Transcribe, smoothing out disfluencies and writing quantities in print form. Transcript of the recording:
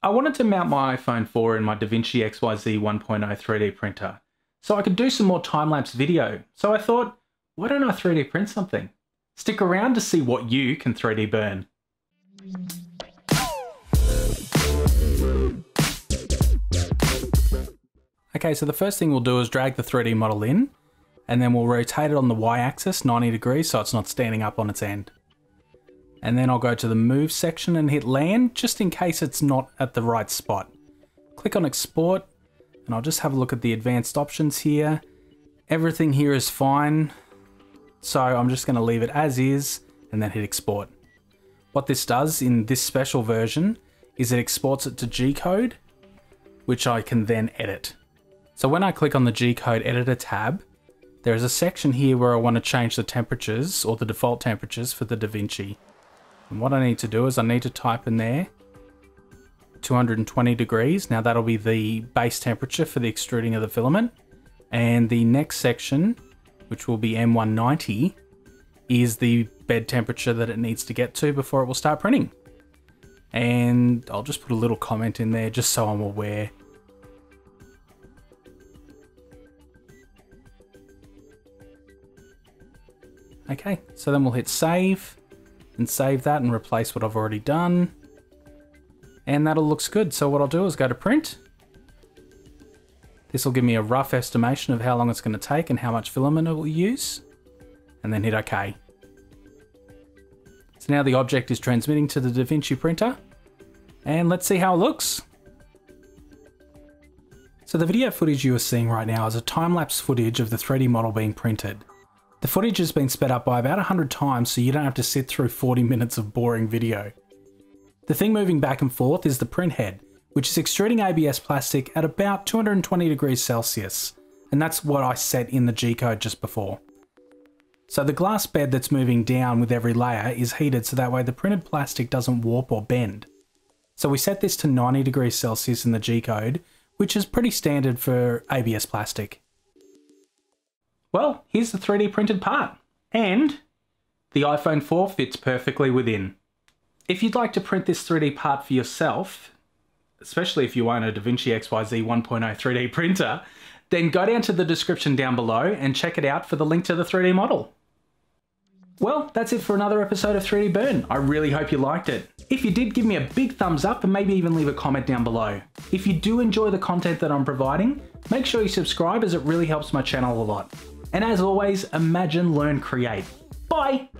I wanted to mount my iPhone 4 in my DaVinci XYZ 1.0 3D printer so I could do some more time-lapse video. So I thought, why don't I 3D print something? Stick around to see what you can 3D burn. Okay, so the first thing we'll do is drag the 3D model in, and then we'll rotate it on the y-axis 90 degrees so it's not standing up on its end. And then I'll go to the move section and hit land, just in case it's not at the right spot. Click on export, and I'll just have a look at the advanced options here. Everything here is fine, so I'm just going to leave it as is, and then hit export. What this does in this special version is it exports it to G-Code, which I can then edit. So when I click on the G-Code editor tab, there is a section here where I want to change the temperatures, or the default temperatures, for the DaVinci. And what I need to do is I need to type in there 220 degrees. Now that'll be the base temperature for the extruding of the filament. And the next section, which will be M190, is the bed temperature that it needs to get to before it will start printing. And I'll just put a little comment in there just so I'm aware. Okay, so then we'll hit save. And save that and replace what I've already done. And that all looks good. So what I'll do is go to print. This will give me a rough estimation of how long it's going to take and how much filament it will use. And then hit OK. So now the object is transmitting to the DaVinci printer. And let's see how it looks. So the video footage you are seeing right now is a time-lapse footage of the 3D model being printed. The footage has been sped up by about 100 times so you don't have to sit through 40 minutes of boring video. The thing moving back and forth is the print head, which is extruding ABS plastic at about 220 degrees Celsius, and that's what I set in the G-code just before. So the glass bed that's moving down with every layer is heated so that way the printed plastic doesn't warp or bend. So we set this to 90 degrees Celsius in the G-code, which is pretty standard for ABS plastic. Well, here's the 3D printed part, and the iPhone 4 fits perfectly within. If you'd like to print this 3D part for yourself, especially if you own a DaVinci XYZ 1.0 3D printer, then go down to the description down below and check it out for the link to the 3D model. Well, that's it for another episode of 3DBurn. I really hope you liked it. If you did, give me a big thumbs up and maybe even leave a comment down below. If you do enjoy the content that I'm providing, make sure you subscribe as it really helps my channel a lot. And as always, imagine, learn, create. Bye!